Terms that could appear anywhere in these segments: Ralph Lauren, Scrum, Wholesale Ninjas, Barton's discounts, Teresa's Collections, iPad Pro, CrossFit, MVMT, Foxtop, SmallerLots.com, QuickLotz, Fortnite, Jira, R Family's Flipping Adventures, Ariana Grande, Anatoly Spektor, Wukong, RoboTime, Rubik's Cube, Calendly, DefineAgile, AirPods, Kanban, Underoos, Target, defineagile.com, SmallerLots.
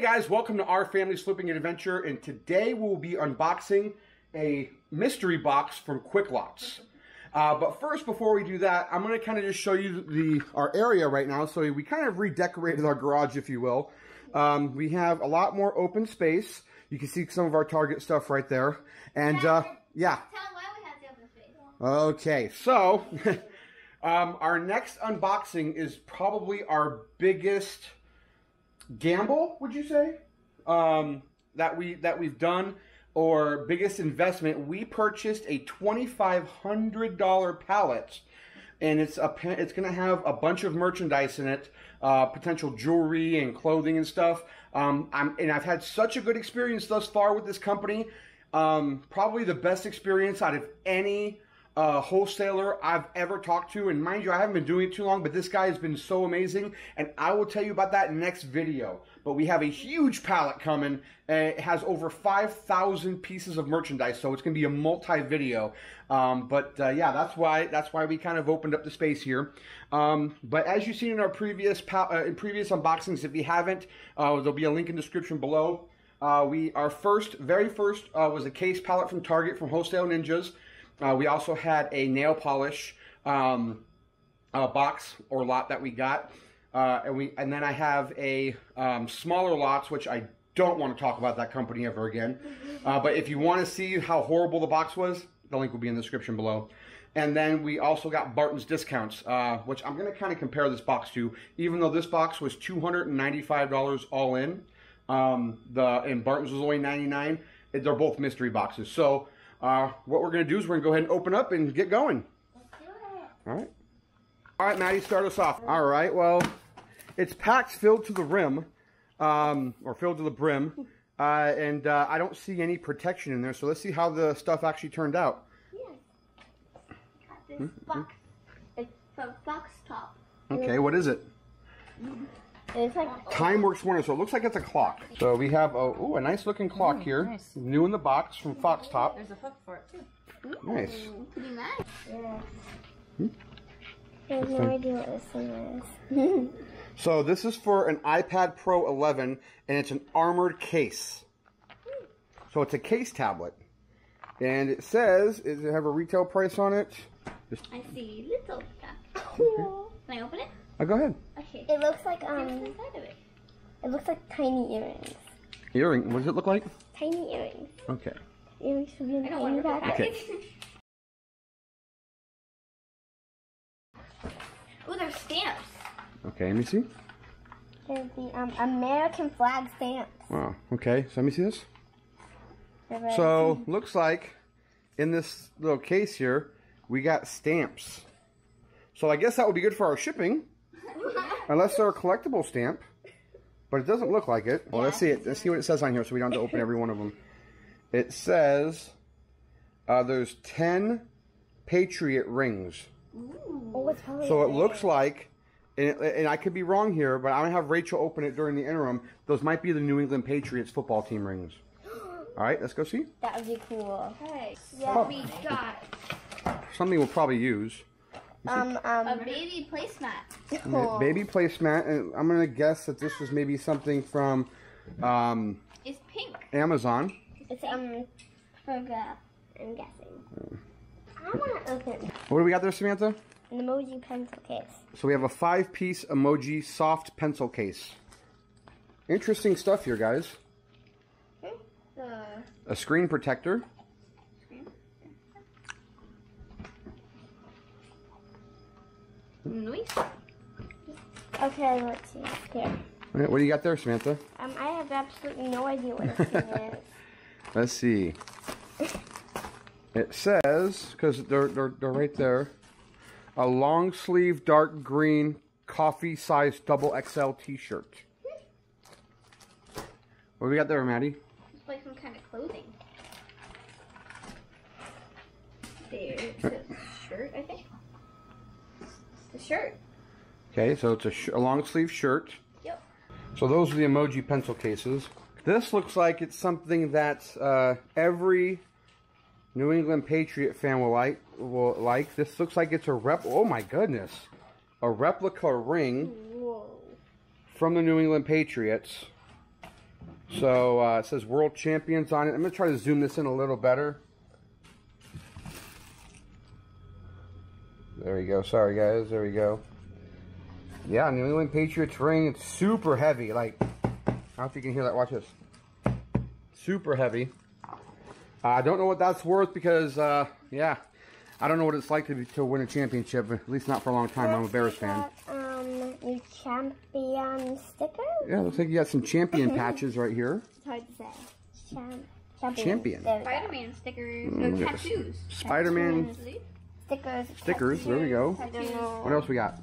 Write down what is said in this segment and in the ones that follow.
Hey guys, welcome to Our Family's Flipping Adventure, and today we'll be unboxing a mystery box from QuickLotz. But first, before we do that, I'm going to kind of just show you our area right now. So we kind of redecorated our garage, if you will. We have a lot more open space. You can see some of our Target stuff right there. And yeah. Tell them why we have the open space. Okay, so our next unboxing is probably our biggest gamble, would you say, that we've done, or biggest investment. We purchased a $2,500 pallet, and it's going to have a bunch of merchandise in it, potential jewelry and clothing and stuff. I've had such a good experience thus far with this company. Probably the best experience out of any wholesaler I've ever talked to, and mind you, I haven't been doing it too long, but this guy has been so amazing, and I will tell you about that next video. But we have a huge pallet coming, and it has over 5,000 pieces of merchandise, so it's gonna be a multi-video. Yeah, that's why we kind of opened up the space here. But as you've seen in our previous unboxings, if you haven't, there'll be a link in the description below. Our very first was a case pallet from Target from Wholesale Ninjas. We also had a nail polish box or lot that we got, and then I have a SmallerLots, which I don't want to talk about that company ever again. But if you want to see how horrible the box was, the link will be in the description below. And then we also got Barton's Discounts, which I'm going to kind of compare this box to, even though this box was $295 all in, and Barton's was only $99. They're both mystery boxes, so. What we're going to do is we're going to go ahead and open up and get going. Let's do it. All right, Maddie, start us off. All right, well, it's packed filled to the rim, or filled to the brim, and I don't see any protection in there, so let's see how the stuff actually turned out. Yeah. Got this box. It's from Foxtop. Okay, what is it? It's like TimeWorks Warner, so it looks like it's a clock. So we have a nice looking clock here. Nice. New in the box from Foxtop. There's a hook for it too. Nice. Pretty nice. Yeah. I have no idea what this thing is. So this is for an iPad Pro 11, and it's an armored case. So it's a case tablet. And it says, does it have a retail price on it? I see little stuff. Okay. Can I open it? Oh, go ahead. Okay. It looks like it looks like tiny earrings. Earring? What does it look like? Tiny earrings. Okay. Earrings should be in the back. Okay. Oh, there's stamps. Okay, let me see. There's the American flag stamps. Wow. Okay, so let me see this. So looks like in this little case here we got stamps. So I guess that would be good for our shipping. Unless they're a collectible stamp, but it doesn't look like it. Well, yeah, let's see it. Let's see what it says on here, so we don't have to open every one of them. It says there's 10 Patriot rings. Ooh. So it looks like, and I could be wrong here, but I'm gonna have Rachel open it during the interim. Those might be the New England Patriots football team rings. All right, let's go see. That would be cool. Okay, yeah, oh. We got something we'll probably use. A baby placemat. Cool. Baby placemat, and I'm gonna guess that this was maybe something from it's pink. Amazon. It's Perga, I'm guessing. I wanna open it. What do we got there, Samantha? An emoji pencil case. So we have a 5-piece emoji soft pencil case. Interesting stuff here, guys. A screen protector. Nice. Okay, let's see. Here. All right, what do you got there, Samantha? I have absolutely no idea what this thing is. Let's see. It says, because they're right there, a long sleeve dark green coffee size XXL T-shirt. What do we got there, Maddie? It's like some kind of clothing. There's a shirt, I think. The shirt. Okay, so it's a long sleeve shirt. Yep. So those are the emoji pencil cases. This looks like it's something that every New England Patriot fan will like. This looks like it's a oh my goodness, a replica ring. Whoa. From the New England Patriots. So it says World Champions on it. I'm going to try to zoom this in a little better. There we go. Sorry, guys. There we go. Yeah, New England Patriots ring. It's super heavy. Like, I don't know if you can hear that. Watch this. Super heavy. I don't know what that's worth because, yeah, I don't know what it's like to win a championship. At least not for a long time. I'm a Bears fan. Your champion sticker? Yeah, looks like you got some champion patches right here. It's hard to say. Champion. Spider-Man stickers. No, tattoos. Spider-Man. Stickers. Stickers. There we go. Tattoos. What else we got?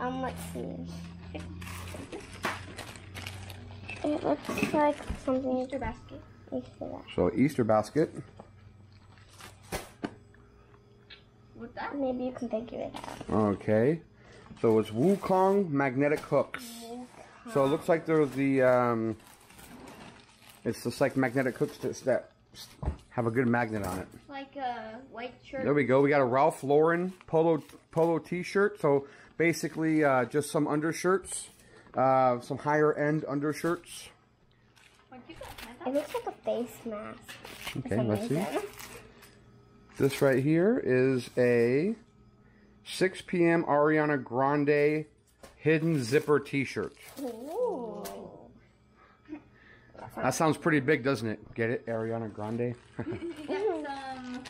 Let's see. It looks like something. Easter basket. So Easter basket. What's that? Maybe you can figure it out. Okay. So it's Wukong magnetic hooks. Wukong. So it looks like there's the it's just like magnetic hooks that have a good magnet on it. Like a white shirt. There we go. We got a Ralph Lauren polo t-shirt. So basically just some undershirts, some higher end undershirts. It looks like a face mask. Okay, let's see. This right here is a 6 p.m. Ariana Grande hidden zipper t-shirt. That sounds pretty big, doesn't it? Get it? Ariana Grande? You got some,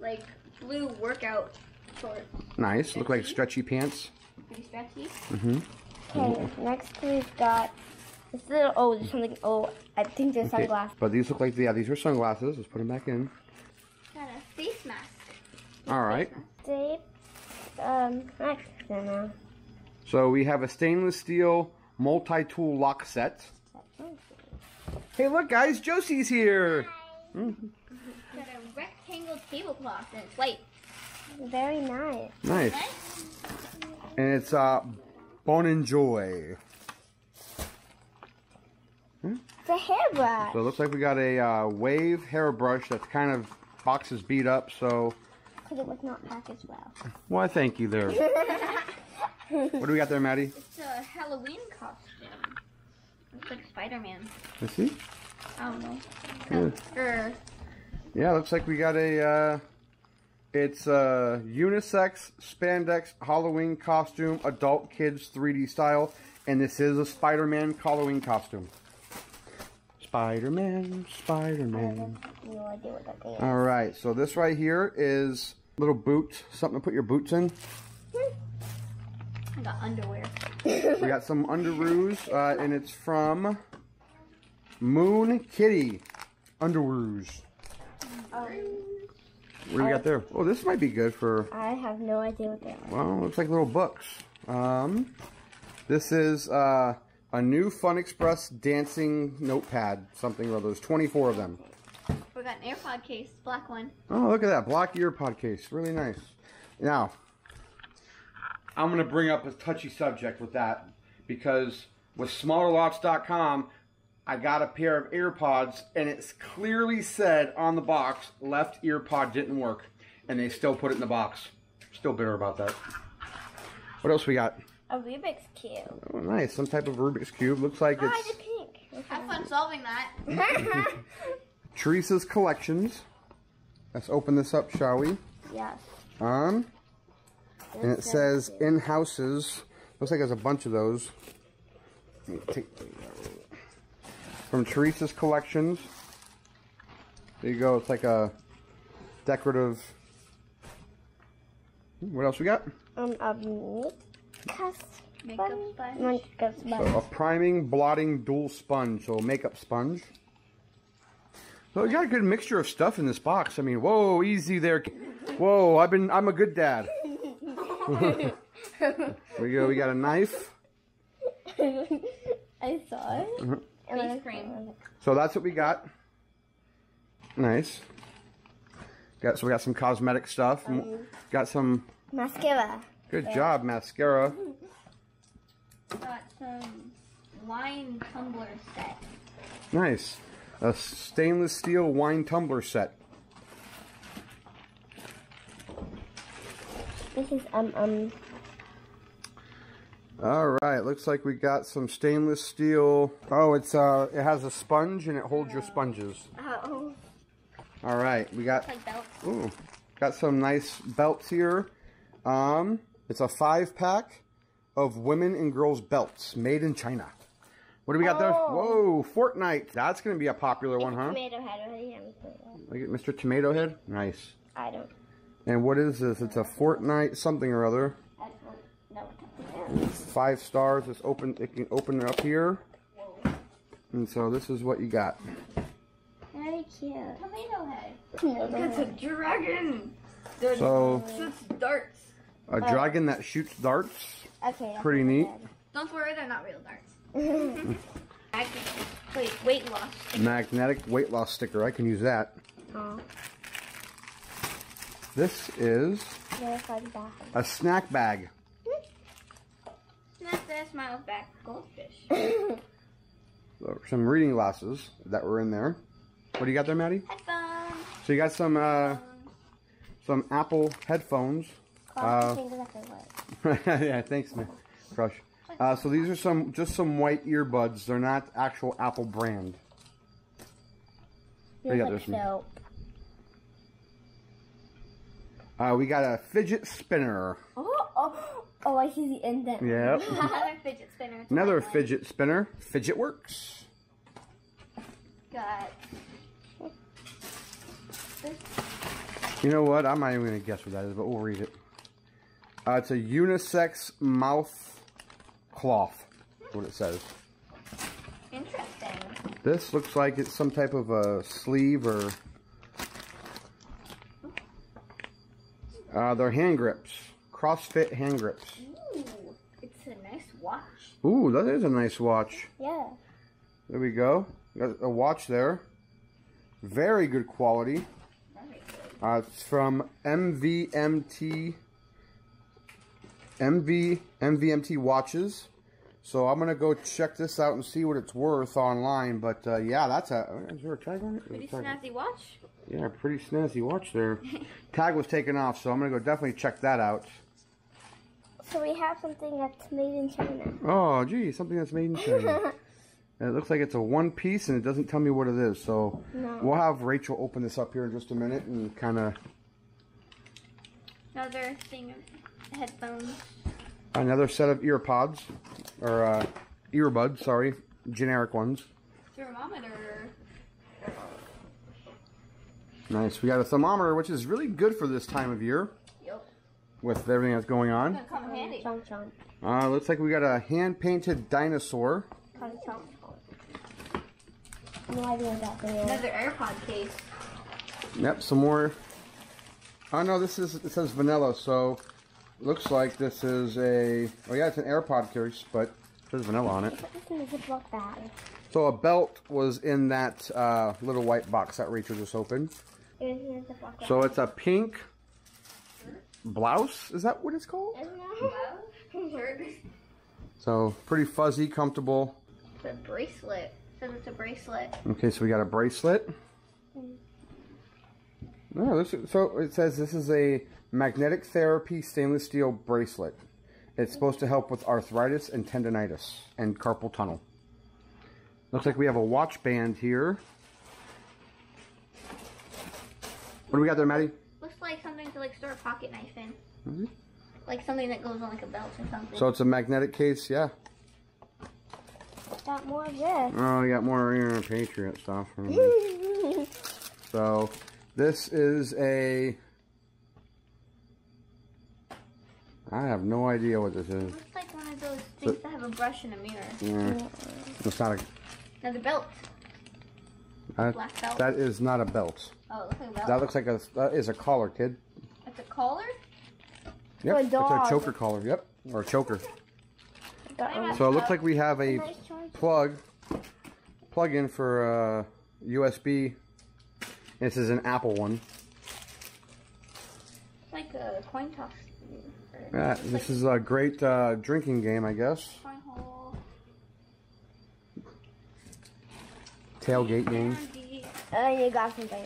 like, blue workout shorts. Nice. Stretchy. Look like stretchy pants. Pretty stretchy. Mm-hmm. Okay, next we've got this little, oh, there's something, oh, I think there's sunglasses. But these look like, yeah, these are sunglasses. Let's put them back in. Got a face mask. All right. Face mask. I don't know. So we have a stainless steel multi-tool lock set. Hey, look, guys, Josie's here. Hi. Mm-hmm. Got a rectangle tablecloth and it's white. Very nice. Nice. Okay. And it's Bon Enjoy. It's a hairbrush. So it looks like we got a wave hairbrush that's kind of boxes beat up, so. Because it was not packaged well. Why, thank you there. What do we got there, Maddie? It's a Halloween costume. Looks like Spider-Man. Let's see. I don't know. Yeah, looks like we got a, it's a unisex spandex Halloween costume, adult kids 3D style. And this is a Spider-Man Halloween costume. Spider-Man, Spider-Man. I have no idea what that is. All right, so this right here is a little boot, something to put your boots in. I got underwear. We got some underoos, and it's from Moon Kitty Underoos. What do we got there? Oh, this might be good for... I have no idea what they are. Well, it looks like little books. This is... a new Fun Express dancing notepad, something or those. 24 of them. We got an AirPod case, black one. Oh, look at that, black AirPod case, really nice. Now, I'm going to bring up a touchy subject with that because with SmallerLots.com, I got a pair of AirPods and it's clearly said on the box, left AirPod didn't work, and they still put it in the box. Still bitter about that. What else we got? A Rubik's Cube. Oh, nice. Some type of Rubik's Cube. Looks like it's... it's pink. Okay. Have fun solving that. Teresa's Collections. Let's open this up, shall we? Yes. And it says in-houses. Looks like there's a bunch of those. Let me take those out. From Teresa's Collections. There you go. It's like a decorative... What else we got? Makeup sponge. Makeup sponge. So a priming, blotting, dual sponge. So makeup sponge. So we got a good mixture of stuff in this box. I mean, whoa, easy there. Whoa, I'm a good dad. There we go. We got a knife. I saw it. Face cream. So that's what we got. Nice. So we got some cosmetic stuff. Got some mascara. Good job, mascara. Got some wine tumbler set. Nice. A stainless steel wine tumbler set. This is All right, looks like we got some stainless steel. Oh, it's it has a sponge and it holds your sponges. Oh. All right, we got like belts. Ooh, got some nice belts here. It's a 5-pack of women and girls belts made in China. What do we got there? Whoa, Fortnite. That's gonna be a popular one, huh? Tomato head. Look at Mr. Tomato Head. Nice. I don't. And what is this? It's a Fortnite something or other. I don't know. 5 stars. It's open. It can open it up here. And so this is what you got. Very cute. Tomato head. It's a dragon. So shoots darts. A dragon that shoots darts. Okay. Pretty neat. Don't worry, they're not real darts. Magnetic weight loss sticker. Magnetic weight loss sticker. I can use that. Oh. This is a snack bag. That's my back goldfish. Some reading glasses that were in there. What do you got there, Maddie? Headphones. So you got some Apple headphones. Yeah, thanks, man. Crush. So these are just some white earbuds. They're not actual Apple brand. What do you got there? Soap. We got a fidget spinner. Oh, I see the indent. Yeah. Another fidget spinner. Another fidget spinner. Fidget Works. Got. You know what? I'm not even gonna guess what that is, but we'll read it. It's a unisex mouth cloth. That's what it says. Interesting. This looks like it's some type of a sleeve or. They're hand grips. CrossFit hand grips. Ooh, it's a nice watch. Ooh, that is a nice watch. Yeah. There we go. Got a watch there. Very good quality. Very good. It's from MVMT watches. So I'm gonna go check this out and see what it's worth online. But yeah, that's a. Is there a tag on it? Pretty snazzy watch. Yeah, pretty snazzy watch there. Tag was taken off, so I'm going to go definitely check that out. So we have something that's made in China. Oh, gee, something that's made in China. And it looks like it's a one-piece, and it doesn't tell me what it is. So we'll have Rachel open this up here in just a minute and kind of... Another thing of headphones. Another set of ear pods, or earbuds, sorry, generic ones. Thermometer. Nice. We got a thermometer, which is really good for this time of year. Yep. With everything that's going on. It's gonna come handy. Chomp, chomp. Looks like we got a hand-painted dinosaur. Chomp, chomp. No idea what that is. Another AirPod case. Yep. Some more. Oh no, this is. It says vanilla, so looks like this is a. Oh yeah, it's an AirPod case, but it says vanilla on it. So a belt was in that little white box that Rachel just opened. So it's a pink blouse. Is that what it's called? So pretty fuzzy, comfortable. It's a bracelet. It says it's a bracelet. Okay, so we got a bracelet. No, so it says this is a magnetic therapy stainless steel bracelet. It's supposed to help with arthritis and tendonitis and carpal tunnel. Looks like we have a watch band here. What do we got there, Maddie? Looks like something to like store a pocket knife in. Mm-hmm. Like something that goes on like a belt or something. So it's a magnetic case, yeah. Got more of this. Oh, we got more Patriot stuff. So this is a... I have no idea what this is. It looks like one of those things that have a brush and a mirror. Yeah. It's not a... Another belt. Black belt. That is not a belt. Oh, it looks like a belt. That looks like that is a collar, kid. That's a collar? Yep. It's a choker collar, yep. Or a choker. So it looks like we have a plug in for USB. This is an Apple one. It's like a coin toss. Yeah, this is a great drinking game, I guess. Tailgate game. You got something.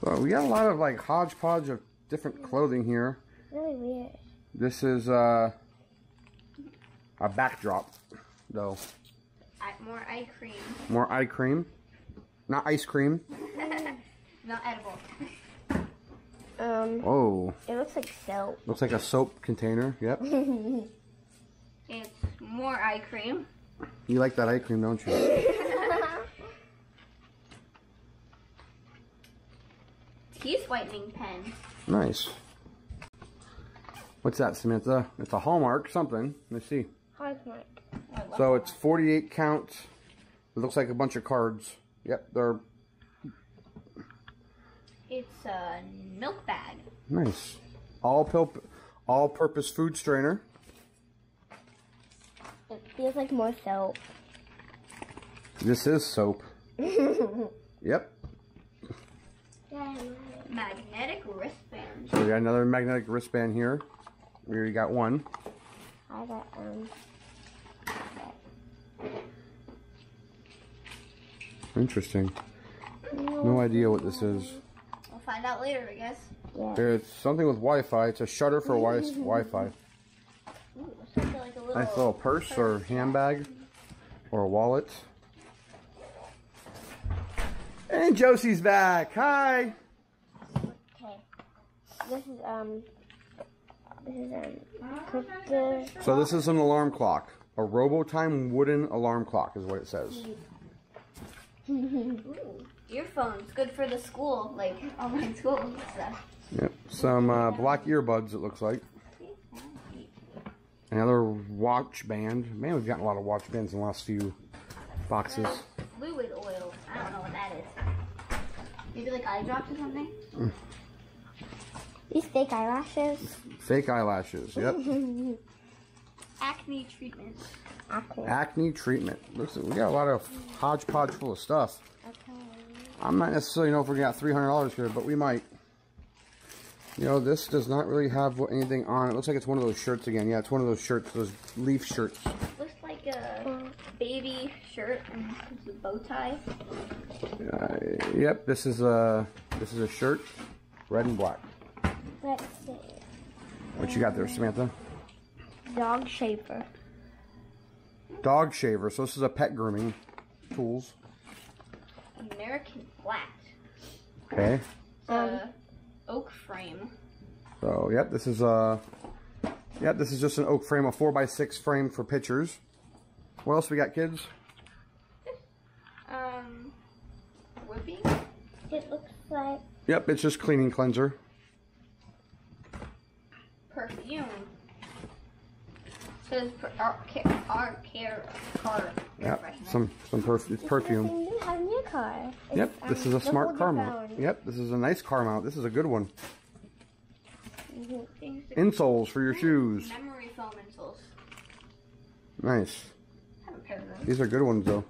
Well, we got a lot of like hodgepodge of different clothing here. Really weird. This is a backdrop, though. More eye cream. More eye cream. Not ice cream. Not edible. Oh. It looks like soap. Looks like a soap container. Yep. It's more eye cream. You like that eye cream, don't you? Teeth whitening pen. Nice. What's that, Samantha? It's a Hallmark something. Let's see. Hallmark. So it's 48 counts. It looks like a bunch of cards. Yep, they're. It's a milk bag. Nice. All-purpose food strainer. It feels like more soap. This is soap. Yep. Magnetic wristband. So we got another magnetic wristband here. We already got one. I got one. Interesting. No idea what this is. We'll find out later, I guess. Yeah. There's something with Wi-Fi. It's a shutter for Wi-Fi. Ooh, like a little nice little purse or handbag or a wallet. And Josie's back. Hi. Okay. So this is an alarm clock. A RoboTime wooden alarm clock is what it says. Ooh, earphones, good for the school, like online school and stuff. Yep, some black earbuds it looks like. Another watch band. Man, we've gotten a lot of watch bands in the last few boxes. Fluid oil. I don't know what that is. Maybe like eye drops or something? These fake eyelashes. Fake eyelashes, yep. Acne treatment. Acne treatment. Listen, we got a lot of hodgepodge full of stuff. Okay. I'm not necessarily know if we got $300 here, but we might. You know, this does not really have anything on it. Looks like it's one of those shirts again. Yeah, it's one of those shirts, those leaf shirts. Looks like a baby shirt and a bow tie. Yep, this is a shirt, red and black. Let's see. What you got there, Samantha? Dog shaver. Dog shaver. So this is a pet grooming tools. American flat. Okay. Oak frame. So yep, this is a. Yep, this is just an oak frame, a 4x6 frame for pictures. What else we got, kids? Whipping. It looks like. Yep, it's just cleaning cleanser. Perfume. Says our car. Yep, it's perfume. You have a new car. It's, yep, this is a smart car mount. Yep, this is a nice car mount. This is a good one. Insoles for your shoes. Memory foam insoles. Nice. I have a pair of those. These are good ones though.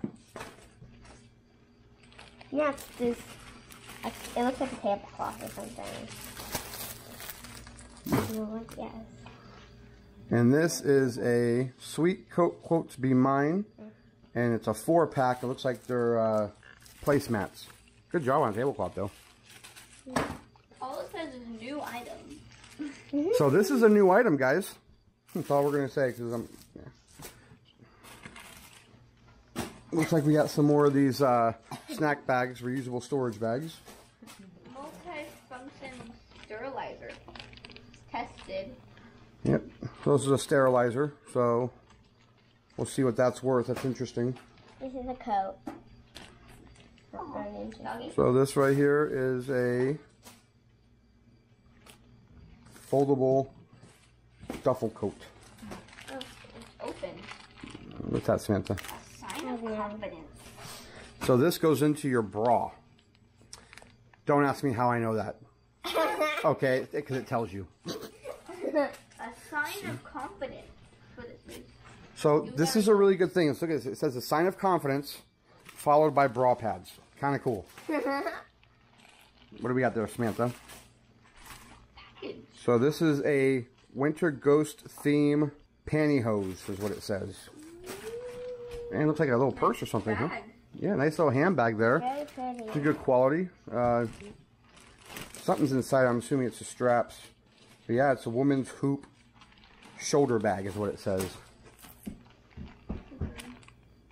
Next is it looks like a tablecloth or something. Yes. And this is a Sweet Coat Quotes Be Mine, and it's a 4-pack. It looks like they're placemats. Good job on tablecloth, though. All it says is new item. So this is a new item, guys. That's all we're going to say. Cause yeah. Looks like we got some more of these snack bags, reusable storage bags. Multi-function sterilizer. Tested. Yep. So this is a sterilizer, so we'll see what that's worth. That's interesting. This is a coat. So this right here is a foldable duffel coat. Oh, it's open. What's that, Samantha? A sign of confidence. So this goes into your bra. Don't ask me how I know that. Okay, because it tells you. A sign of confidence. So this is a really good thing. Let's look at this. It says a sign of confidence followed by bra pads. Kind of cool. What do we got there, Samantha? Package. So this is a winter ghost theme pantyhose is what it says. And it looks like a little purse or something, huh? Yeah, nice little handbag there. Very pretty. It's a good quality. Something's inside. I'm assuming it's the straps. So yeah, it's a woman's hoop shoulder bag is what it says.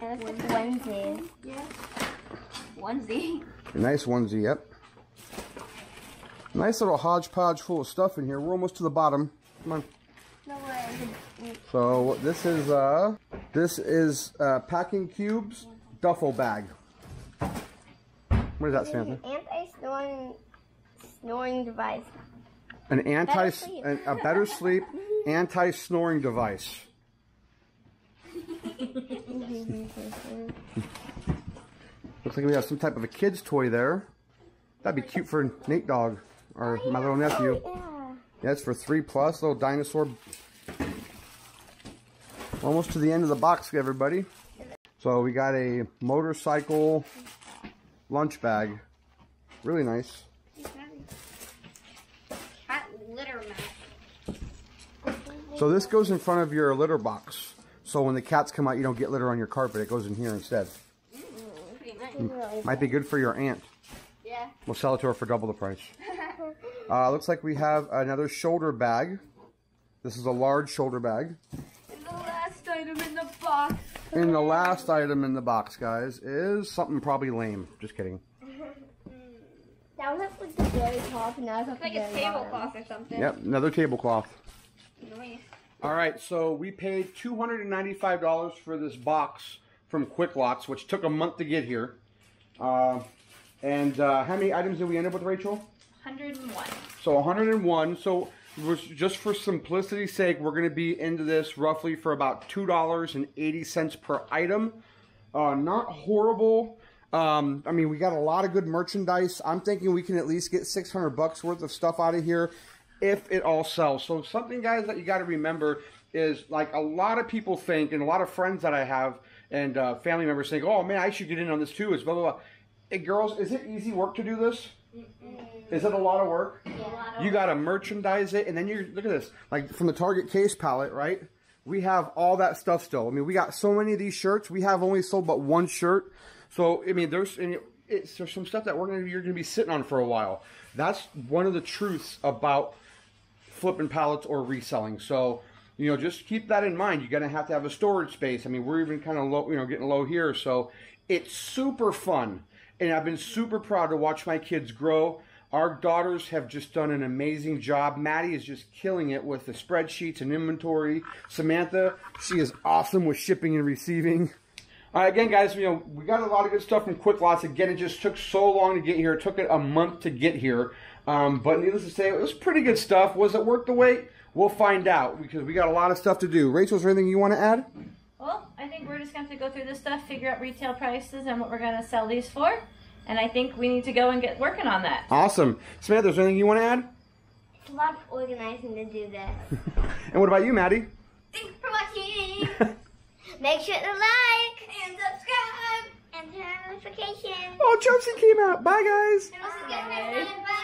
And it's a onesie. Yeah. Onesie. A nice onesie, yep. Nice little hodgepodge full of stuff in here. We're almost to the bottom. Come on. No way. So this is packing cubes duffel bag. What is that, Samantha? Anti-snoring device. A better sleep anti-snoring device. Looks like we have some type of a kid's toy there. That'd be cute for Nate Dog, or my little nephew. Yeah, that's for 3+, little dinosaur. Almost to the end of the box, everybody. So we got a motorcycle lunch bag. Really nice. Cat litter mat. So this goes in front of your litter box. So when the cats come out, you don't get litter on your carpet. It goes in here instead. Might be good for your aunt. Yeah. We'll sell it to her for double the price. Looks like we have another shoulder bag. This is a large shoulder bag. And the last item in the box. And the last item in the box, guys, is something probably lame. Just kidding. That was like the very top, and that was like a tablecloth or something. Yep, another tablecloth. Nice. All right, so we paid $295 for this box from QuickLotz, which took a month to get here. And how many items did we end up with, Rachel? 101. So 101. So just for simplicity's sake, we're going to be into this roughly for about $2.80 per item. Not horrible. I mean, we got a lot of good merchandise. I'm thinking we can at least get $600 worth of stuff out of here if it all sells. So something, guys, that you got to remember is, like, a lot of people think, and a lot of friends that I have and family members think, oh, man, I should get in on this too. It's blah, blah, blah. Hey, girls, is it easy work to do this? Mm-mm. Is it a lot of work? Yeah. You got to merchandise it, and then you look at this. Like, from the Target case palette, right? We have all that stuff still. I mean, we got so many of these shirts. We have only sold but one shirt. So, I mean, there's some stuff that you're going to be sitting on for a while. That's one of the truths about flipping pallets or reselling. So, you know, just keep that in mind. You're going to have a storage space. I mean, we're even kind of low, you know, getting low here. So, it's super fun. And I've been super proud to watch my kids grow. Our daughters have just done an amazing job. Maddie is just killing it with the spreadsheets and inventory. Samantha, she is awesome with shipping and receiving. All right, again, guys, you know, we got a lot of good stuff from QuickLotz. Again, it just took so long to get here. It took it a month to get here. But needless to say, it was pretty good stuff. Was it worth the wait? We'll find out, because we got a lot of stuff to do. Rachel, is there anything you want to add? Well, I think we're just going to have to go through this stuff, figure out retail prices and what we're going to sell these for. And I think we need to go and get working on that. Awesome. Samantha, is there anything you want to add? It's a lot of organizing to do this. And what about you, Maddie? Thanks for watching. Make sure to like and subscribe and turn on notifications. Oh, Chelsea came out. Bye, guys. Bye.